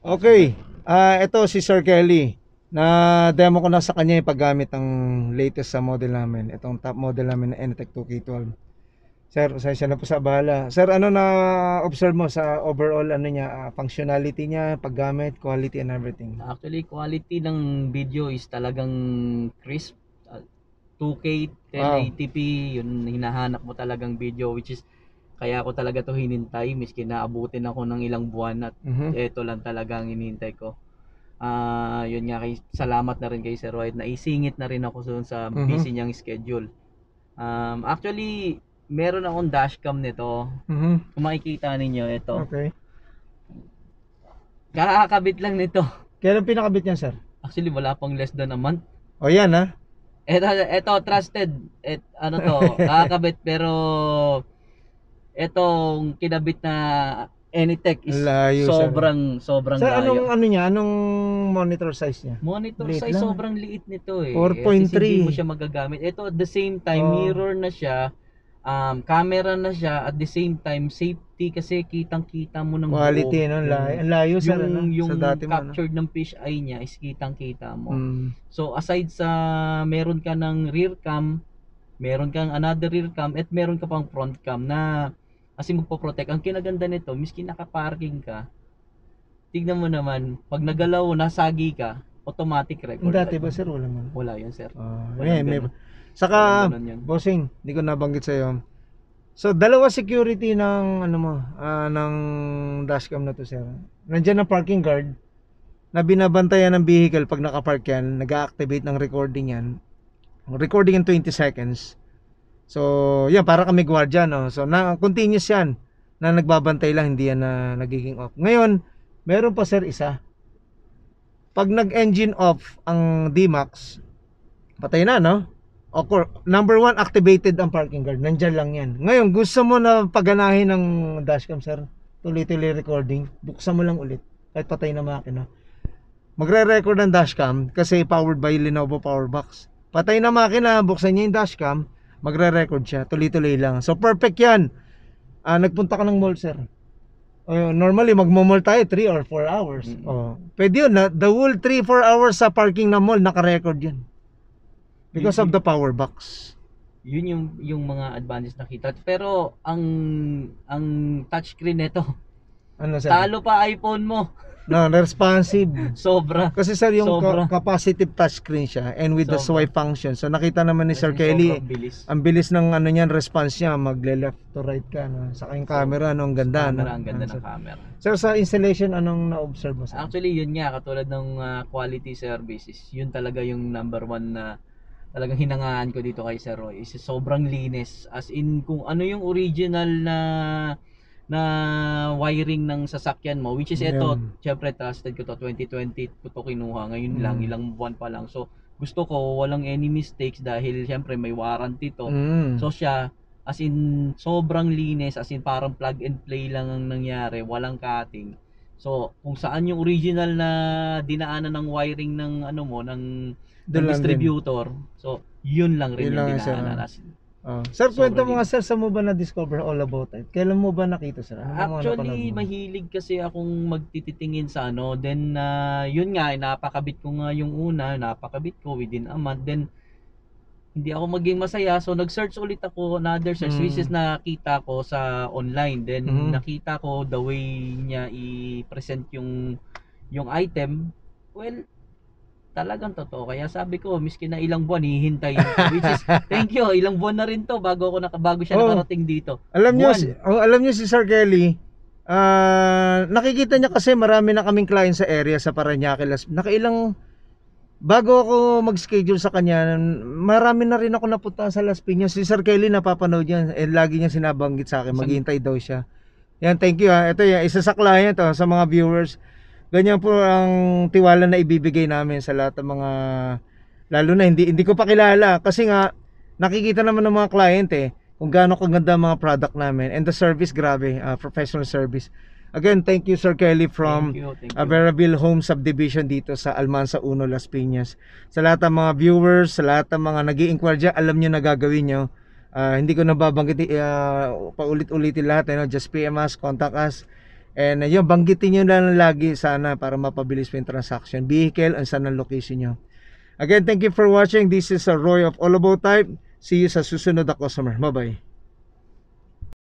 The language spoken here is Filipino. Okay, ito si Sir Kelly. Na-demo ko na sa kanya yung paggamit ng latest sa model namin. Itong top model namin na Anytek 2K12. Sir, siya na po sa bahala. Sir, ano na-observe mo sa overall ano niya, functionality niya, paggamit, quality and everything? Actually, quality ng video is talagang crisp. 2K, 1080p, yun hinahanap mo talagang video, which is kaya ako talaga to hinintay, miski naabutin ako ng ilang buwan at ito lang talaga ang hinintay ko. Yun nga, salamat na rin kay Sir Roy. Naisingit na rin ako doon sa busy niyang schedule. Actually, meron akong dashcam nito. Kung makikita ninyo, ito. Okay. Kakakabit lang nito. Kailan pinakabit niya, sir? Actually, wala pang less than a month. O yan, ha? Ito, trusted. Et, ano to, kakabit, pero etong kinabit na Anytek is layo, sobrang sir, layo. Anong ano niya? Anong monitor size niya? Monitor liit size lang. Sobrang liit nito eh. 4.3. Hindi mo siya magagamit. Ito at the same time mirror na siya, camera na siya, at the same time safety kasi kitang-kita mo ng quality no, layo sa ano, yung sa dati captured mo, no? Ng fisheye niya is kitang-kita mo. So aside sa meron ka ng rear cam, meron kang another rear cam at meron ka pang front cam na kasi magpo-protect. Ang kinaganda nito, miski naka-parking ka, tignan mo naman, pag nagalaw, nasagi ka, automatic record. Dati ba sir, wala mo? Wala yun sir. May, saka, bossing, hindi ko nabanggit sa'yo. So, dalawa security ng, ano mo, ng dashcam na to sir. Nandiyan ang parking guard na binabantayan ng vehicle pag nakapark yan, nag-a-activate ng recording yan. Recording in 20 seconds. So, yan, para kami guardian, no? So, continuous yan. Na nagbabantay lang, hindi yan na nagiging off. Ngayon, meron pa sir isa. Pag nag-engine off ang D-MAX, patay na, no? Okay, number one, activated ang parking guard. Nandyan lang yan. Ngayon, gusto mo na paganahin ng dashcam, sir? Tuloy-tuloy recording. Buksan mo lang ulit. Kahit patay na makina. Magre-record ang dashcam kasi powered by Lenovo Powerbox. Patay na makina, buksan niya yung dashcam, magre-record siya, tuloy-tuloy lang. So perfect yan. Nagpunta ka ng mall sir, normally magmo-mall tayo 3 or 4 hours. Pwede yun, the whole 3-4 hours sa parking na mall, naka-record yun because of the power box. Yun yung mga advantage nakita. Pero ang touchscreen nito, ano sir? Talo pa iPhone mo. No, responsive. Sobra. Kasi sir, yung capacitive touchscreen siya and with the swipe function. So nakita naman ni Sir Kelly, bilis. Ang bilis ng ano niyan, response niya, magle-left to right ka na. Saka yung camera, no, ang ganda. Camera, no? Ang ganda ng camera. Sir, sa installation, anong na-observe mo sir? Actually, yun nga, katulad ng quality services, yun talaga yung number one na talagang hinangaan ko dito kay Sir Roy. Is sobrang linis. As in, kung ano yung original na wiring ng sasakyan mo, which is ito, syempre trusted ko to, 2020 ko to kinuha, ngayon lang, ilang buwan pa lang. So, gusto ko, walang any mistakes dahil syempre may warranty to. So, siya, as in, sobrang linis, as in, parang plug and play lang ang nangyari, walang cutting. So, kung saan yung original na dinaanan ng wiring ng, ano mo, ng distributor, so, yun lang rin yung dinaanan. Sir, kwento mo nga sir, saan mo ba na-discover All About Hype? Kailan mo ba nakita sir? Ano actually, mahilig kasi akong magtititingin sa ano. Then, yun nga, napakabit ko nga yung una, napakabit ko within a month. Then, hindi ako maging masaya. So, nag-search ulit ako, another search, which is nakita ko sa online. Then, nakita ko the way niya i-present yung item. Well, talagang totoo. Kaya sabi ko, miski na ilang buwan, hihintayin ko. Which is, thank you, ilang buwan na rin to bago siya nakarating dito. Alam niyo si Sir Kelly, nakikita niya kasi marami na kaming client sa area, sa Parañaque. Nakailang, bago ako mag-schedule sa kanya, marami na rin ako napunta sa Las Piñas. Si Sir Kelly napapanood yan, lagi niya sinabanggit sa akin, maghihintay daw siya. Yan, thank you ha. Ito yan, isa sa client to, sa mga viewers. Ganyan po ang tiwala na ibibigay namin sa lahat ng mga, lalo na hindi ko pa kilala kasi nga nakikita naman ng mga client kung gaano kaganda ang mga product namin and the service, grabe, professional service. Again, thank you Sir Kelly from Averraville Home Subdivision dito sa Almansa 1, Las Piñas. Sa lahat ng mga viewers, sa lahat ng mga nag-i-inquire dyan, alam nyo na gagawin nyo. Hindi ko nababanggit paulit-ulitin lahat, just PM us, contact us. And yun, banggitin nyo na lang lagi sana para mapabilis po yung transaction. Vehicle and saan ang location nyo. Again, thank you for watching. This is Roy of All About Hype. See you sa susunod na customer. Bye-bye.